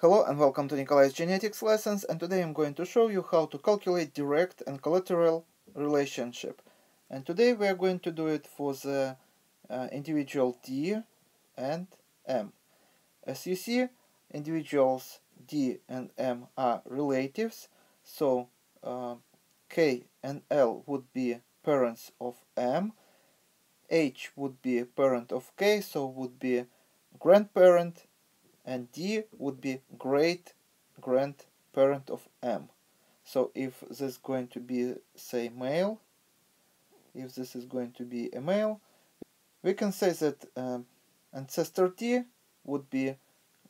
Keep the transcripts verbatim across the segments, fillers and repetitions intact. Hello and welcome to Nikolay's Genetics Lessons, and today I'm going to show you how to calculate direct and collateral relationship. And today we are going to do it for the uh, individual D and M. As you see, individuals D and M are relatives, so uh, K and L would be parents of M, H would be parent of K, so would be grandparent, and D would be great-grandparent of M. So if this is going to be, say, male, if this is going to be a male, we can say that um, ancestor D would be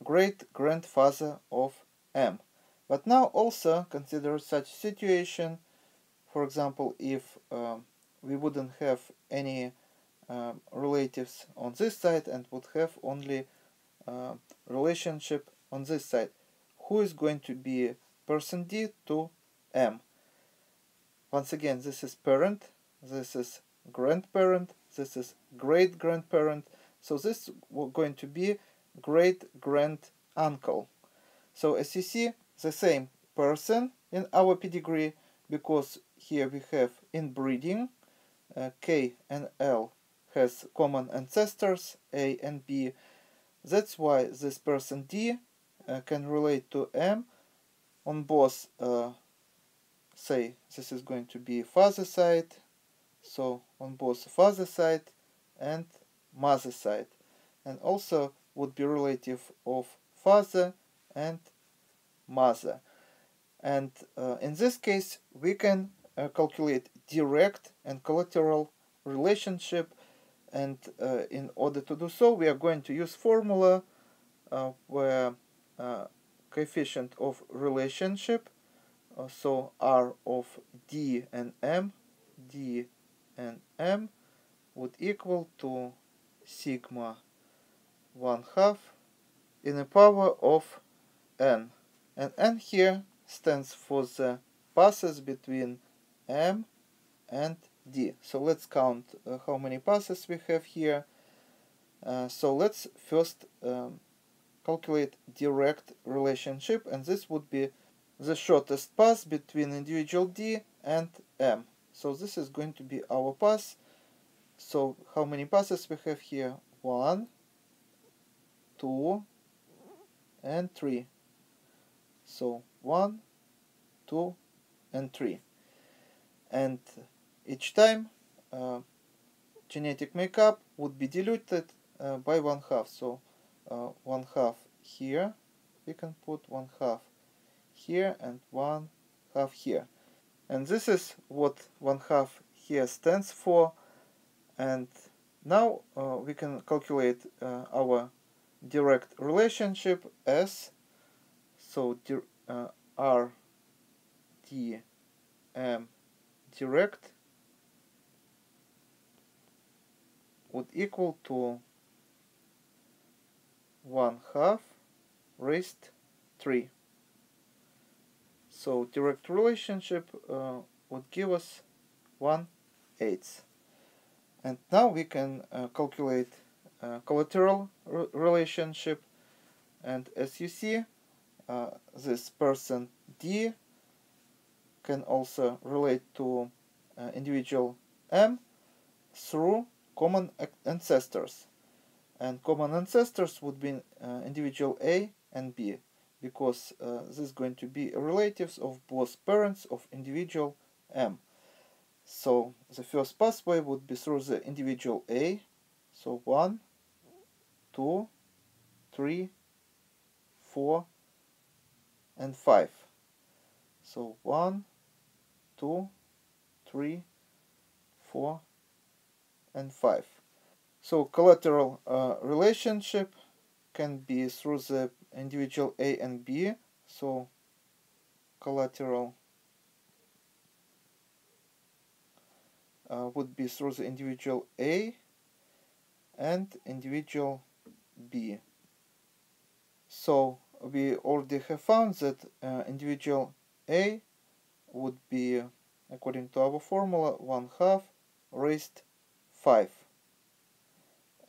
great-grandfather of M. But now also consider such situation, for example, if um, we wouldn't have any um, relatives on this side and would have only Uh, relationship on this side. Who is going to be person D to M? Once again, this is parent, this is grandparent, this is great-grandparent, so this is going to be great-grand-uncle. So as you see, the same person in our pedigree, because here we have inbreeding, uh, K and L has common ancestors, A and B. That's why this person D uh, can relate to M on both, uh, say, this is going to be father side, so on both father side and mother side, and also would be relative of father and mother. And uh, in this case, we can uh, calculate direct and collateral relationship. And uh, in order to do so, we are going to use formula uh, where uh, coefficient of relationship, uh, so R of D and M, D and M would equal to sigma one half in the power of N. And N here stands for the passes between M and D. So let's count uh, how many passes we have here. Uh, so let's first um, calculate direct relationship, and this would be the shortest pass between individual D and M. So this is going to be our pass. So how many passes we have here? One, two, and three. So one, two, and three. And each time uh, genetic makeup would be diluted uh, by one half. So uh, one half here, we can put one half here and one half here. And this is what one half here stands for. And now uh, we can calculate uh, our direct relationship as, so uh, R D M direct would equal to one half raised three. So direct relationship uh, would give us one eighth. And now we can uh, calculate uh, collateral re relationship. And as you see, uh, this person D can also relate to uh, individual M through common ancestors, and common ancestors would be uh, individual A and B, because uh, this is going to be relatives of both parents of individual M. So the first pathway would be through the individual A, so one, two, three, four, and five. So one, two, three, four, and five. So collateral uh, relationship can be through the individual A and B. So collateral uh, would be through the individual A and individual B. So we already have found that uh, individual A would be, according to our formula, one half raised five.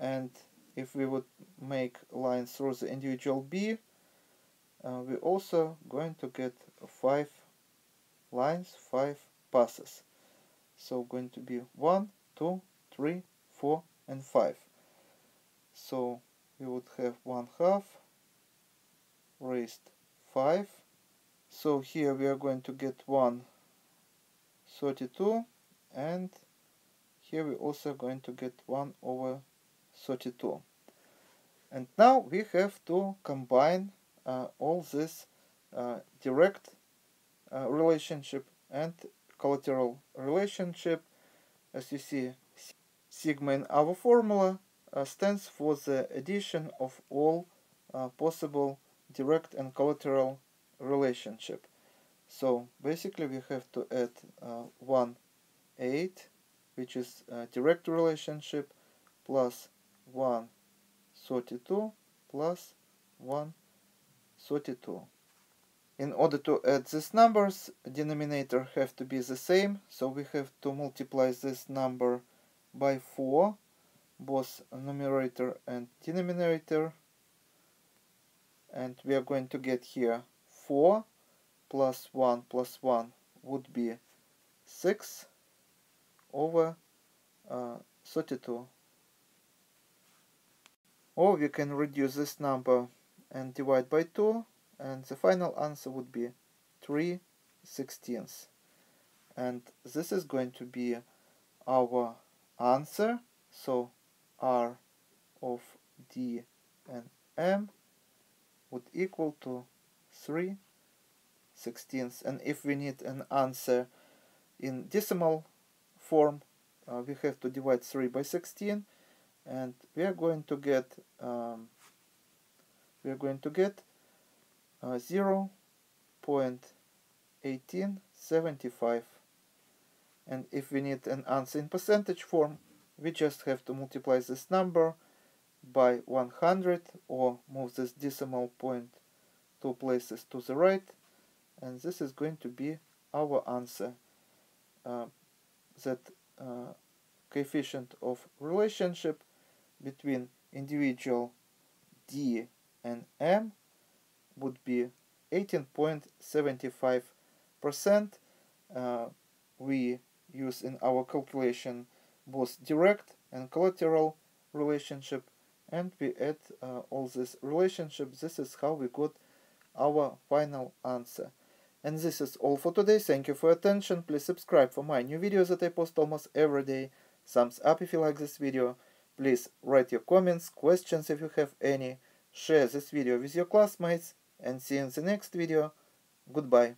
And if we would make lines through the individual B, uh, we also going to get five lines, five passes. So going to be one, two, three, four, and five. So we would have one half raised five. So here we are going to get one thirty-two, and here we also going to get one over thirty-two. And now we have to combine uh, all this uh, direct uh, relationship and collateral relationship. As you see, sigma in our formula uh, stands for the addition of all uh, possible direct and collateral relationship. So basically we have to add uh, one, eight, which is a direct relationship, plus one, thirty-two, plus one, thirty-two. In order to add these numbers, denominator have to be the same, so we have to multiply this number by four, both numerator and denominator, and we are going to get here four plus one plus one would be six over uh, thirty-two. Or we can reduce this number and divide by two, and the final answer would be three sixteenths. And this is going to be our answer, so R of D and M would equal to three sixteenths. And if we need an answer in decimal form, uh, we have to divide three by sixteen, and we are going to get um, we are going to get uh, zero point one eight seven five. And if we need an answer in percentage form, we just have to multiply this number by one hundred, or move this decimal point two places to the right, and this is going to be our answer. Uh, that uh, coefficient of relationship between individual D and M would be eighteen point seven five percent. Uh, we use in our calculation both direct and collateral relationship, and we add uh, all these relationships. This is how we got our final answer. And this is all for today. Thank you for your attention. Please subscribe for my new videos that I post almost every day. Thumbs up if you like this video. Please write your comments, questions if you have any. Share this video with your classmates, and see you in the next video. Goodbye.